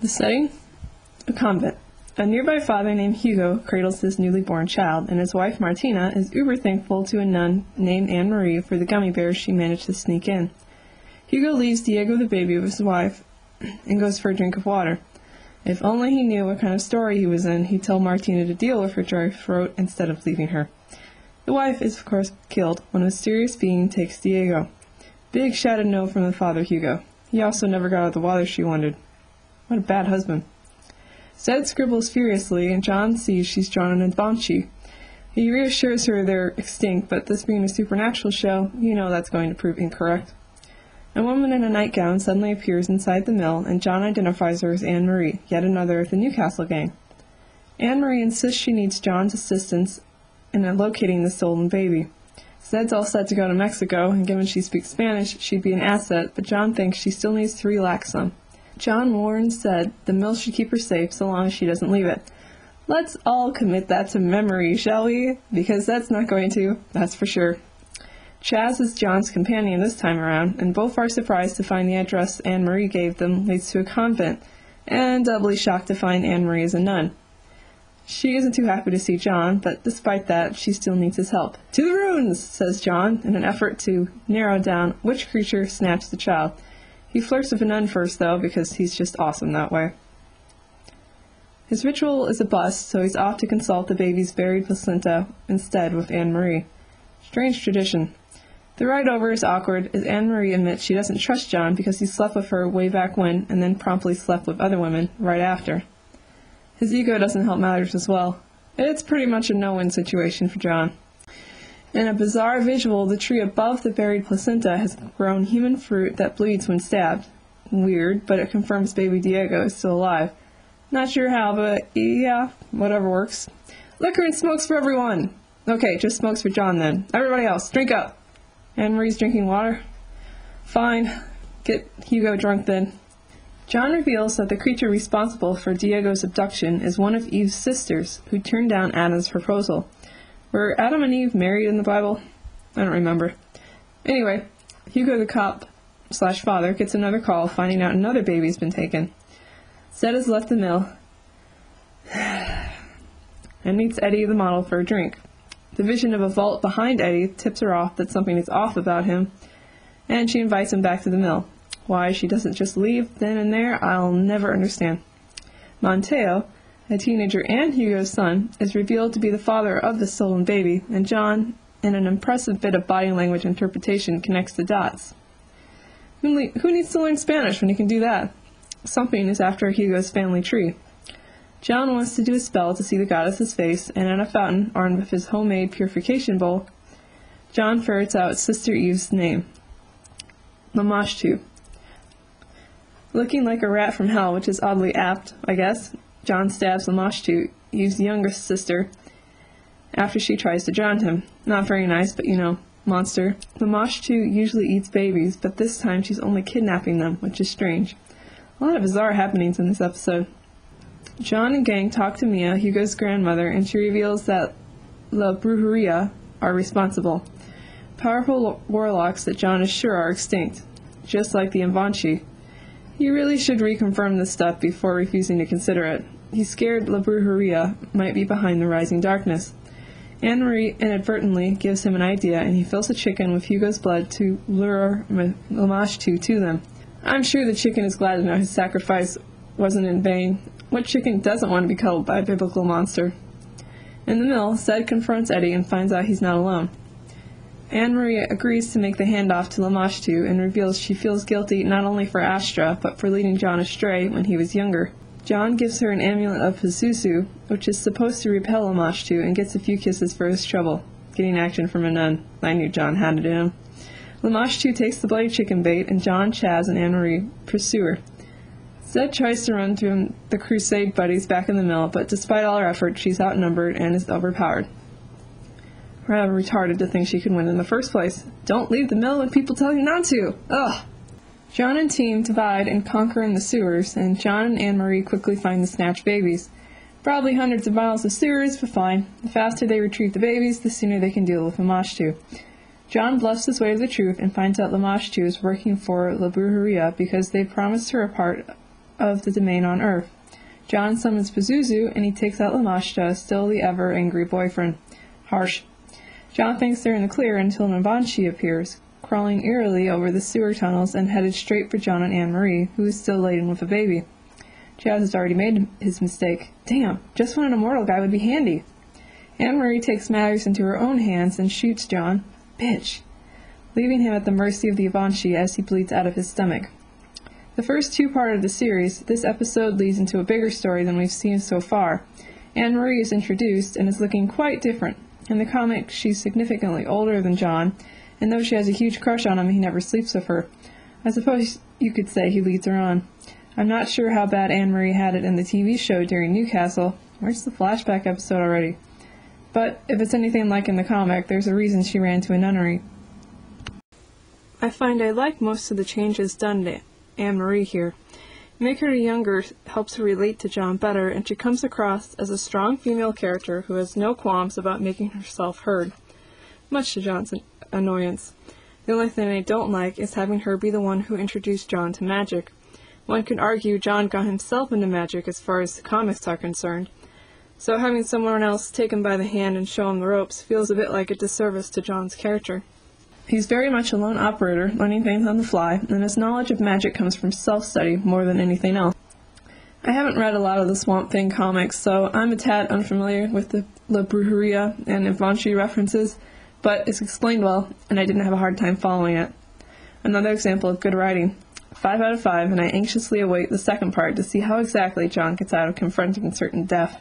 The setting? A convent. A nearby father named Hugo cradles his newly born child, and his wife Martina is uber thankful to a nun named Anne-Marie for the gummy bears she managed to sneak in. Hugo leaves Diego the baby with his wife and goes for a drink of water. If only he knew what kind of story he was in, he'd tell Martina to deal with her dry throat instead of leaving her. The wife is, of course, killed when a mysterious being takes Diego. Big shouted no from the father Hugo. He also never got out of the water she wanted. What a bad husband. Zed scribbles furiously, and John sees she's drawn an Avanchi. He reassures her they're extinct, but this being a supernatural show, you know that's going to prove incorrect. A woman in a nightgown suddenly appears inside the mill, and John identifies her as Anne-Marie, yet another of the Newcastle gang. Anne-Marie insists she needs John's assistance in locating the stolen baby. Zed's all set to go to Mexico, and given she speaks Spanish, she'd be an asset, but John thinks she still needs to relax some. John Warren said the mill should keep her safe so long as she doesn't leave it. Let's all commit that to memory, shall we? Because that's not going to, that's for sure. Chaz is John's companion this time around, and both are surprised to find the address Anne-Marie gave them leads to a convent, and doubly shocked to find Anne-Marie is a nun. She isn't too happy to see John, but despite that, she still needs his help. To the ruins, says John, in an effort to narrow down which creature snatched the child. He flirts with a nun first, though, because he's just awesome that way. His ritual is a bust, so he's off to consult the baby's buried placenta instead with Anne-Marie. Strange tradition. The ride over is awkward, as Anne-Marie admits she doesn't trust John because he slept with her way back when and then promptly slept with other women right after. His ego doesn't help matters as well. It's pretty much a no-win situation for John. In a bizarre visual, the tree above the buried placenta has grown human fruit that bleeds when stabbed. Weird, but it confirms baby Diego is still alive. Not sure how, but yeah, whatever works. Liquor and smokes for everyone! Okay, just smokes for John then. Everybody else, drink up! Anne-Marie's drinking water. Fine. Get Hugo drunk then. John reveals that the creature responsible for Diego's abduction is one of Eve's sisters, who turned down Adam's proposal. Were Adam and Eve married in the Bible? I don't remember. Anyway, Hugo the cop/father gets another call finding out another baby's been taken. Zed has left the mill and meets Eddie the model for a drink. The vision of a vault behind Eddie tips her off that something is off about him, and she invites him back to the mill. Why she doesn't just leave then and there, I'll never understand. Monteo, a teenager and Hugo's son, is revealed to be the father of the stolen baby, and John, in an impressive bit of body language interpretation, connects the dots. Who needs to learn Spanish when he can do that? Something is after Hugo's family tree. John wants to do a spell to see the goddess's face, and at a fountain, armed with his homemade purification bowl, John ferrets out Sister Eve's name, Lamashtu. Looking like a rat from hell, which is oddly apt, I guess, John stabs Lamashtu, Eve's youngest sister, after she tries to drown him. Not very nice, but you know, monster. Lamashtu usually eats babies, but this time she's only kidnapping them, which is strange. A lot of bizarre happenings in this episode. John and gang talk to Mia, Hugo's grandmother, and she reveals that la brujeria are responsible. Powerful warlocks that John is sure are extinct, just like the Invanchi. He really should reconfirm this stuff before refusing to consider it. He's scared la brujeria might be behind the rising darkness. Anne-Marie inadvertently gives him an idea, and he fills a chicken with Hugo's blood to lure Lamashtu to them. I'm sure the chicken is glad to know his sacrifice wasn't in vain. What chicken doesn't want to be cuddled by a biblical monster? In the mill, Zed confronts Eddie and finds out he's not alone. Anne-Marie agrees to make the handoff to Lamashtu and reveals she feels guilty not only for Astra, but for leading John astray when he was younger. John gives her an amulet of Pazuzu, which is supposed to repel Lamashtu, and gets a few kisses for his trouble. Getting action from a nun. I knew John had it in him. Lamashtu takes the bloody chicken bait, and John, Chaz, and Anne-Marie pursue her. Zed tries to run through the crusade buddies back in the mill, but despite all her effort, she's outnumbered and is overpowered. Rather retarded to think she could win in the first place. Don't leave the mill when people tell you not to! Ugh! John and team divide and conquer in the sewers, and John and Anne-Marie quickly find the snatched babies. Probably hundreds of miles of sewers, but fine. The faster they retrieve the babies, the sooner they can deal with Lamashtu. John bluffs his way to the truth and finds out Lamashtu is working for la brujeria because they promised her a part of the domain on Earth. John summons Pazuzu, and he takes out Lamashtu, still the ever-angry boyfriend. Harsh. John thinks they're in the clear until Nabanshi appears, crawling eerily over the sewer tunnels and headed straight for John and Anne-Marie, who is still laden with a baby. Chaz has already made his mistake. Damn, just when an immortal guy would be handy. Anne-Marie takes matters into her own hands and shoots John, bitch, leaving him at the mercy of the Avanchi as he bleeds out of his stomach. The first two-part of the series, this episode leads into a bigger story than we've seen so far. Anne-Marie is introduced and is looking quite different. In the comic, she's significantly older than John, and though she has a huge crush on him, he never sleeps with her. I suppose you could say he leads her on. I'm not sure how bad Anne-Marie had it in the TV show during Newcastle. Where's the flashback episode already? But if it's anything like in the comic, there's a reason she ran to a nunnery. I find I like most of the changes done to Anne-Marie here. Make her younger helps her relate to John better, and she comes across as a strong female character who has no qualms about making herself heard, much to John's annoyance. The only thing I don't like is having her be the one who introduced John to magic. One could argue John got himself into magic as far as the comics are concerned, so having someone else take him by the hand and show him the ropes feels a bit like a disservice to John's character. He's very much a lone operator, learning things on the fly, and his knowledge of magic comes from self-study more than anything else. I haven't read a lot of the Swamp Thing comics, so I'm a tad unfamiliar with the la brujeria and Invanchi references, but it's explained well, and I didn't have a hard time following it. Another example of good writing. 5 out of 5, and I anxiously await the second part to see how exactly John gets out of confronting certain death.